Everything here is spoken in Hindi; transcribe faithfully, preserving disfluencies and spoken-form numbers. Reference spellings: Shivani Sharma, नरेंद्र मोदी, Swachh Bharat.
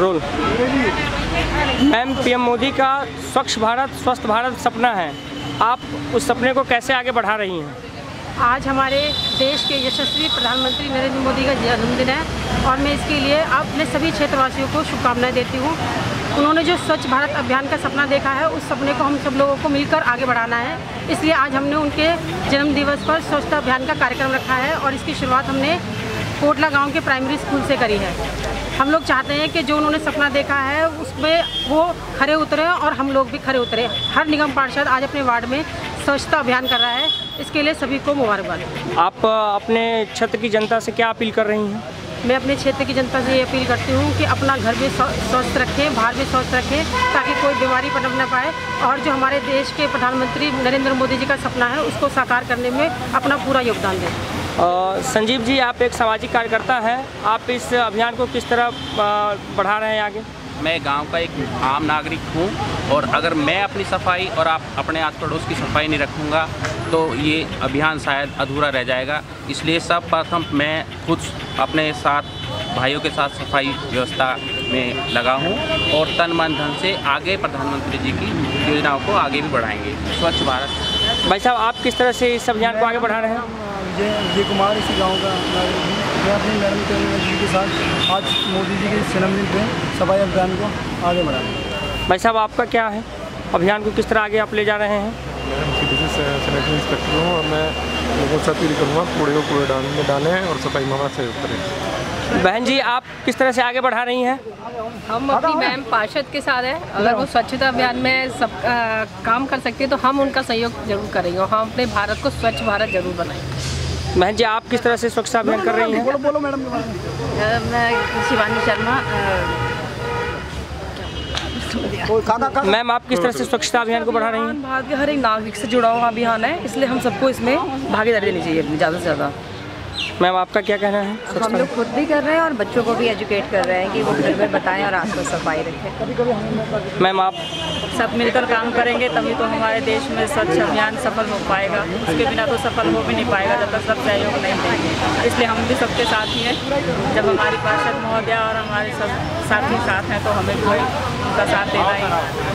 रोल। मैम, पीएम मोदी का स्वच्छ भारत स्वस्थ भारत सपना है, आप उस सपने को कैसे आगे बढ़ा रही हैं? आज हमारे देश के यशस्वी प्रधानमंत्री नरेंद्र मोदी का जन्मदिन है और मैं इसके लिए अपने सभी क्षेत्रवासियों को शुभकामनाएं देती हूँ। उन्होंने जो स्वच्छ भारत अभियान का सपना देखा है, उस सपने को हम सब लोगों को मिलकर आगे बढ़ाना है, इसलिए आज हमने उनके जन्म दिवस पर स्वच्छता अभियान का कार्यक्रम रखा है और इसकी शुरुआत हमने कोटला गाँव के प्राइमरी स्कूल से करी है। हम लोग चाहते हैं कि जो उन्होंने सपना देखा है उसमें वो खरे उतरे और हम लोग भी खरे उतरे। हर निगम पार्षद आज अपने वार्ड में स्वच्छता अभियान कर रहा है, इसके लिए सभी को मुबारकबाद। आप अपने क्षेत्र की जनता से क्या अपील कर रही हैं? मैं अपने क्षेत्र की जनता से ये अपील करती हूँ कि अपना घर भी स्वस्थ रखें, बाहर भी स्वस्थ रखें, ताकि कोई बीमारी पनप न पाए और जो हमारे देश के प्रधानमंत्री नरेंद्र मोदी जी का सपना है उसको साकार करने में अपना पूरा योगदान दें। Uh, संजीव जी, आप एक सामाजिक कार्यकर्ता हैं, आप इस अभियान को किस तरह बढ़ा रहे हैं आगे? मैं गांव का एक आम नागरिक हूं और अगर मैं अपनी सफाई और आप अपने आस पड़ोस की सफाई नहीं रखूंगा तो ये अभियान शायद अधूरा रह जाएगा। इसलिए सब प्रथम मैं खुद अपने साथ भाइयों के साथ सफाई व्यवस्था में लगा हूँ और तन मन धन से आगे प्रधानमंत्री जी की योजनाओं को आगे भी बढ़ाएंगे। स्वच्छ भारत। भाई साहब, आप किस तरह से इस अभियान को आगे बढ़ा रहे हैं? जय विजय कुमार इसी गांव का। मैं अपनी मैडम चंद्र जी के साथ आज मोदी जी के जन्मदिन पे सफाई अभियान को आगे बढ़ा रहे हैं। भाई साहब, आपका क्या है? अभियान को किस तरह आगे आप ले जा रहे हैं? मैडम सिटी से सैनिटरी इंस्पेक्टर हूँ और मैं लोगों से अपील करूँगा कूड़े को कूड़े डाल में डालें और सफाई मामा से सहयोग करें। बहन जी, आप किस तरह से आगे बढ़ा रही हैं? हम अपनी मैम पार्षद के साथ हैं, अगर वो स्वच्छता अभियान में सब आ, काम कर सकती है तो हम उनका सहयोग जरूर करेंगे और हम अपने भारत को स्वच्छ भारत जरूर बनाएंगे। बहन जी, आप किस तरह से स्वच्छता अभियान कर रही हैं? बोलो बोलो मैडम। मैं शिवानी शर्मा। मैम, आप किस तरह से स्वच्छता अभियान को बढ़ा रही हैं? भारत के हर एक नागरिक से जुड़ा हुआ अभियान है, इसलिए हम सबको इसमें भागीदारी देनी चाहिए अपनी ज़्यादा से ज़्यादा। मैम, आपका क्या कहना है? हम लोग खुद भी कर रहे हैं और बच्चों को भी एजुकेट कर रहे हैं कि वो घर घर बताएं और आसपास सफाई रखें। मैम, आप सब मिलकर काम करेंगे तभी तो हमारे देश में स्वच्छ अभियान सफल हो पाएगा, उसके बिना तो सफल हो भी नहीं पाएगा जब तक सब सहयोग नहीं देंगे। इसलिए हम भी सबके साथ ही हैं, जब हमारी पार्षद महोदया और हमारे सब साथी साथ हैं तो हमें भी उनका साथ देना ही है।